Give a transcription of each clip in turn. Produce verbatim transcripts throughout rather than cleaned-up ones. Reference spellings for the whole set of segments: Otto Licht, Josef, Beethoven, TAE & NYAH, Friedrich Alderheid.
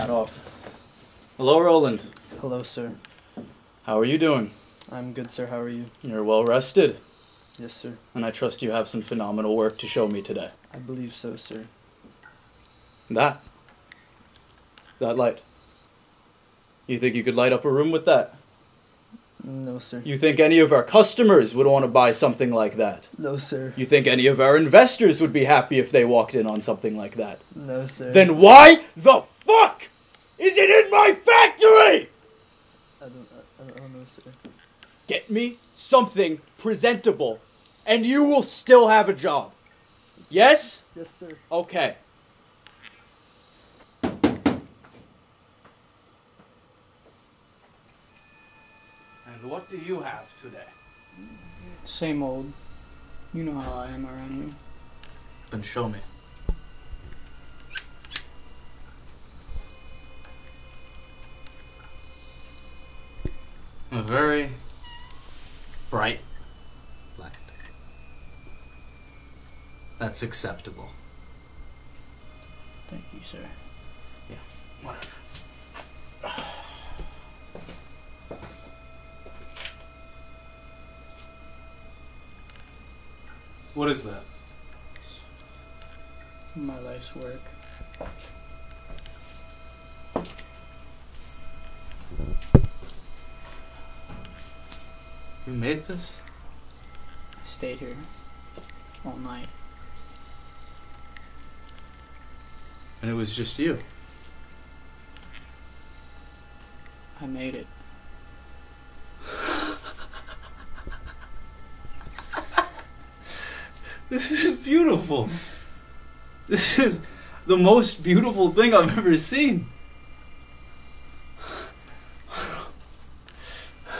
hat off. Hello, Roland. Hello, sir. How are you doing? I'm good, sir. How are you? You're well rested. Yes, sir. And I trust you have some phenomenal work to show me today. I believe so, sir. That. That light. You think you could light up a room with that? No, sir. You think any of our customers would want to buy something like that? No, sir. You think any of our investors would be happy if they walked in on something like that? No, sir. Then why the fuck is it in my factory? I don't, I don't know, sir. Get me something presentable, and you will still have a job. Yes? Yes, sir. Okay. And what do you have today? Same old. You know how I am around here. Then show me. A very bright light. That's acceptable. Thank you, sir. Yeah, whatever. What is that? My life's work. You made this? I stayed here all night. And it was just you? I made it. This is beautiful. This is the most beautiful thing I've ever seen.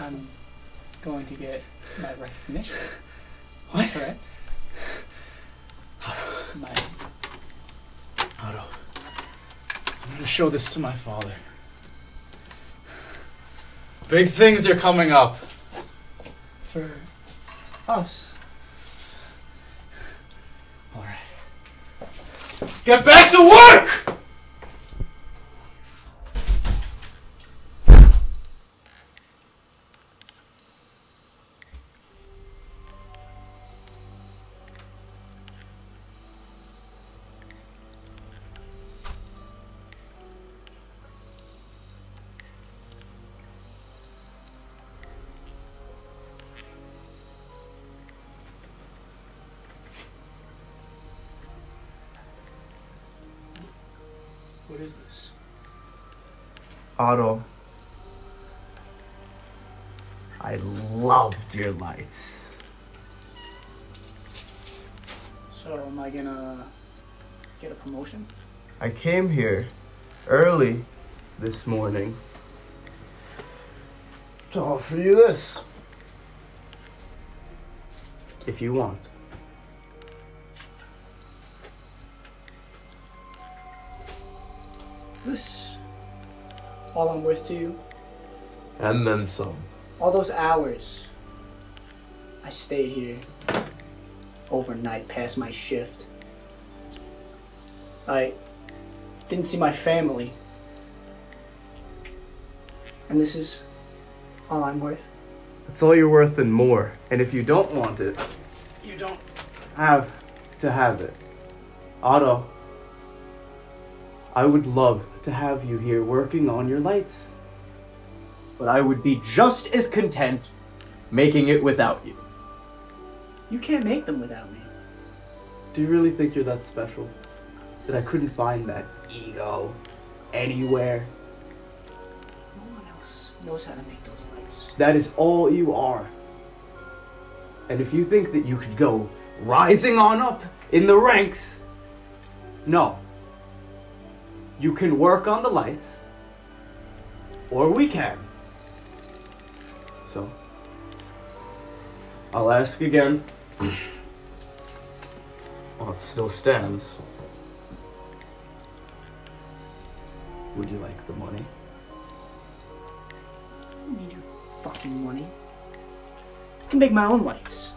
I'm going to get my recognition. What? Correct. Otto. My... Otto. I'm going to show this to my father. Big things are coming up. For us. Get back to work! What is this? Otto, I loved your lights. So am I gonna get a promotion? I came here early this morning to offer you this. If you want. This all I'm worth to you? And then some. All those hours I stayed here overnight past my shift. I didn't see my family. And this is all I'm worth? It's all you're worth and more. And if you don't want it, you don't have to have it. Otto. I would love to have you here working on your lights, but I would be just as content making it without you. You can't make them without me. Do you really think you're that special? That I couldn't find that ego anywhere? No one else knows how to make those lights. That is all you are. And if you think that you could go rising on up in the ranks, no. You can work on the lights, or we can. So, I'll ask again. Well, it still stands. Would you like the money? I don't need your fucking money. I can make my own lights.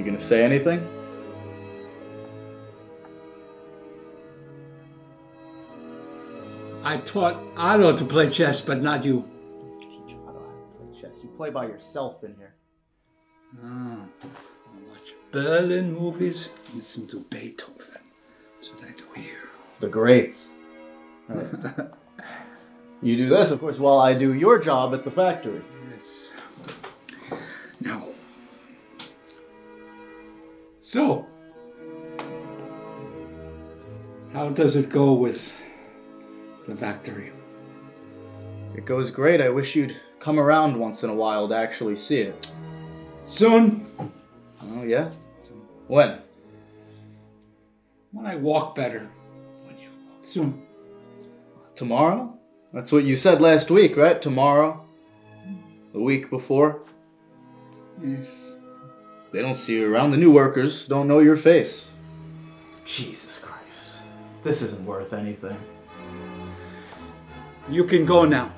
You gonna say anything? I taught Otto to play chess, but not you. You teach Otto how to play chess. You play by yourself in here. Ah, I watch Berlin movies, listen to Beethoven. That's what I do here. The greats. Right. You do this, of course, while I do your job at the factory. Yes. Now. So, how does it go with the factory? It goes great. I wish you'd come around once in a while to actually see it. Soon. Oh, yeah? Soon. When? When I walk better. When you walk. Soon. Tomorrow? That's what you said last week, right? Tomorrow? The week before? Yes. They don't see you around. The new workers don't know your face. Jesus Christ. This isn't worth anything. You can go now.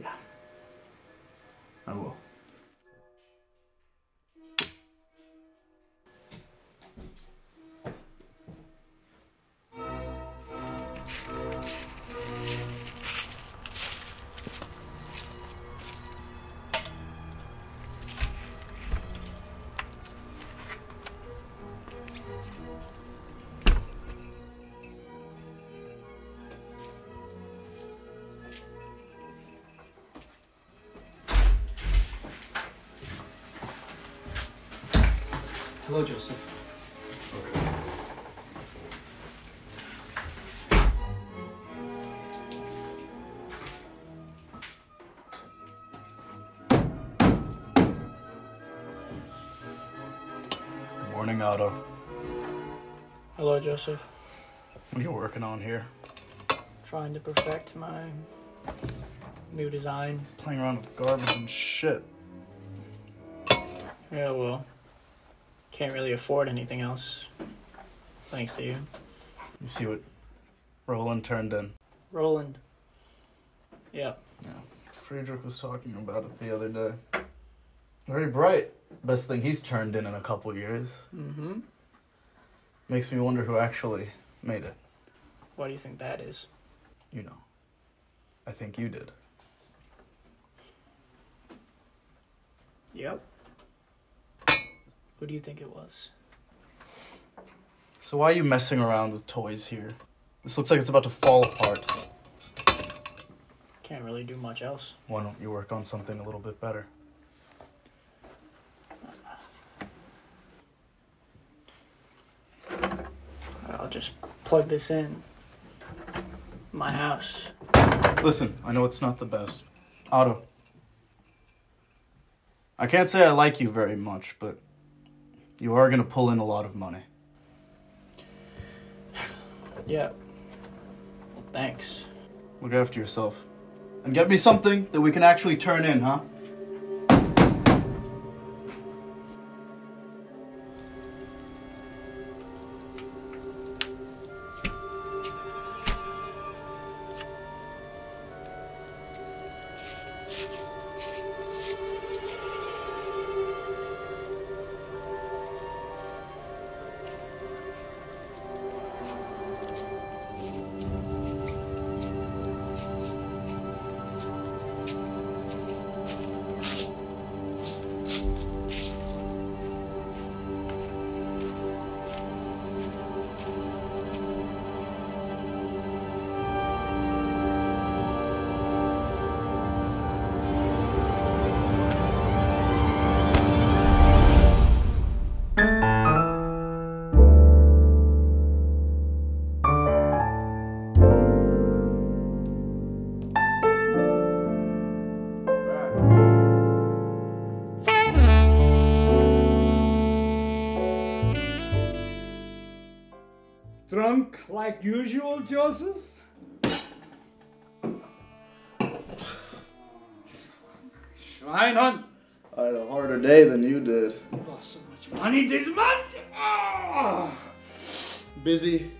Yeah. I will. Hello, Joseph. Okay. Good morning, Otto. Hello, Joseph. What are you working on here? Trying to perfect my new design. Playing around with garbage and shit. Yeah, well. Can't really afford anything else, thanks to you. You see what Roland turned in? Roland. Yeah. Yeah. Friedrich was talking about it the other day. Very bright. Best thing he's turned in in a couple years. Mm-hmm. Makes me wonder who actually made it. What do you think that is? You know. I think you did. Yep. Who do you think it was? So why are you messing around with toys here? This looks like it's about to fall apart. Can't really do much else. Why don't you work on something a little bit better? I'll just plug this in. My house. Listen, I know it's not the best. Otto. I can't say I like you very much, but you are going to pull in a lot of money. Yeah. Well, thanks. Look after yourself. And get me something that we can actually turn in, huh? Drunk like usual, Joseph? Schweinhund! I had a harder day than you did. Lost so much money this month! Oh. Busy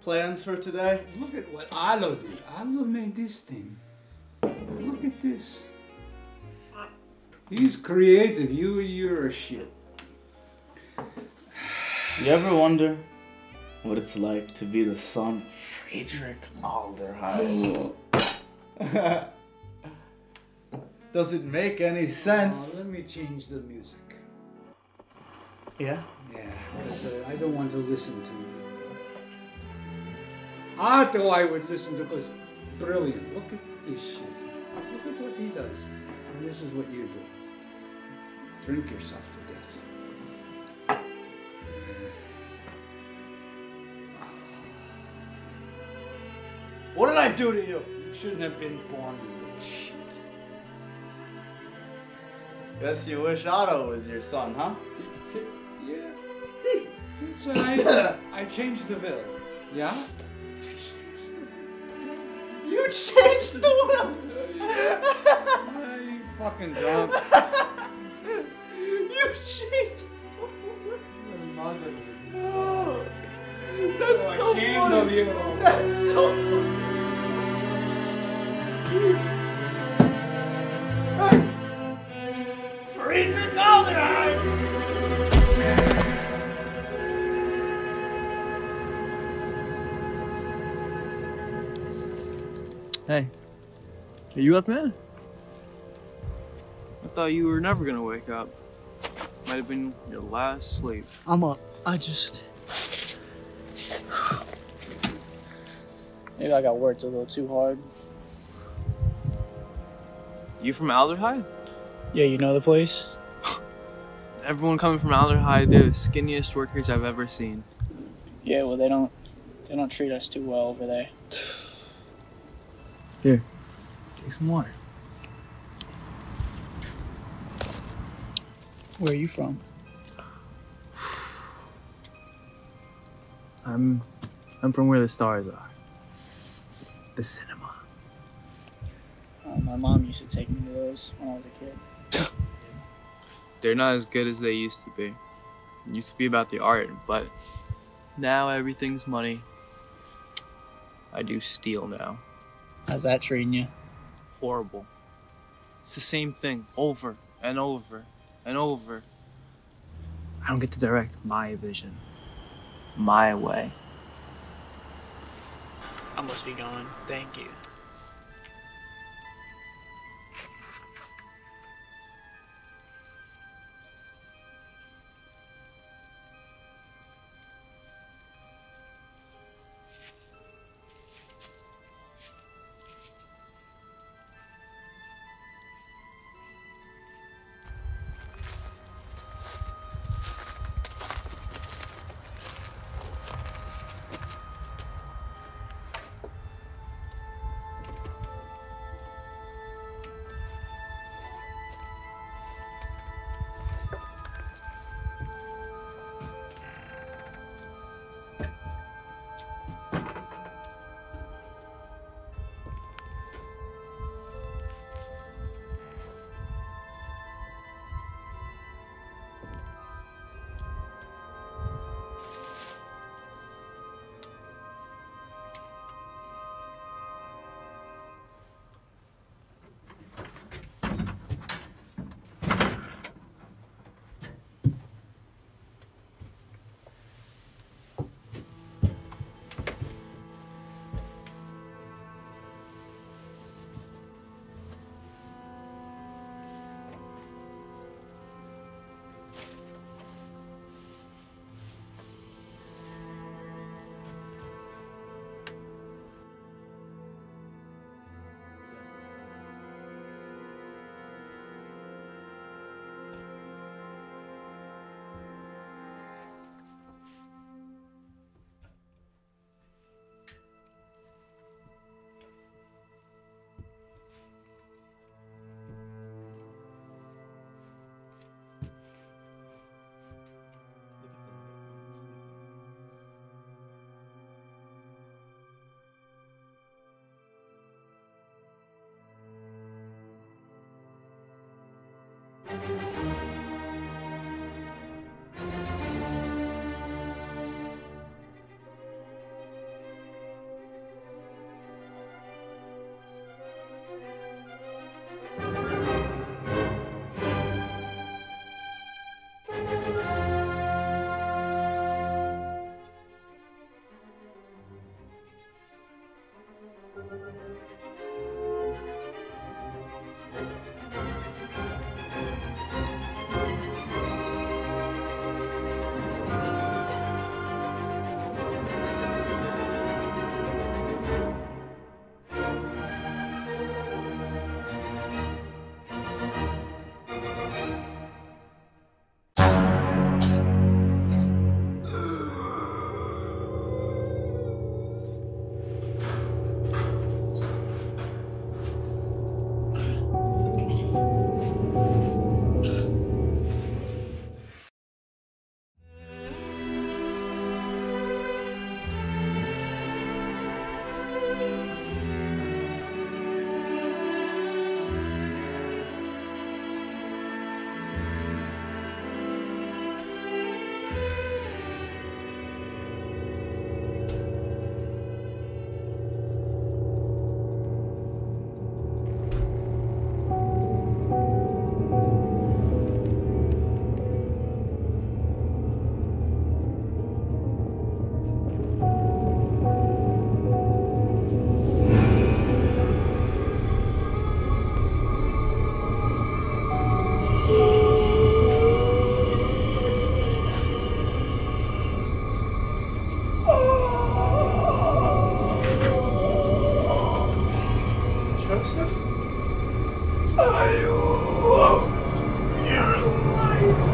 plans for today? Look at what Arlo did. Arlo made this thing. Look at this. He's creative. You, you're a shit. You ever wonder what it's like to be the son of Friedrich Alderheid? Does it make any sense? Oh, let me change the music. Yeah? Yeah, because uh, I don't want to listen to you. Otto I would listen to because brilliant. Look at this shit. Look at what he does. And this is what you do. Drink yourself to death. What did I do to you? You shouldn't have been born, you little shit. Guess you wish Otto was your son, huh? Yeah. So I, I changed the will. Yeah? You changed the will! Yeah, you fucking drunk. You changed the mother. Oh, that's so, so funny. Of you. That's so funny. Friedrich Alderheid! Hey, are you up, man? I thought you were never gonna wake up. Might have been your last sleep. I'm up. I just... Maybe I got worked a little too hard. You from Alderheid? Yeah, you know the place? Everyone coming from Alderheid, they're the skinniest workers I've ever seen. Yeah, well they don't they don't treat us too well over there. Here, take some water. Where are you from? I'm I'm from where the stars are. The cinema. My mom used to take me to those when I was a kid. They're not as good as they used to be. It used to be about the art, but now everything's money. I do steal now. How's that treating you? Horrible. It's the same thing over and over and over. I don't get to direct my vision, my way. I must be going. Thank you. I want your light.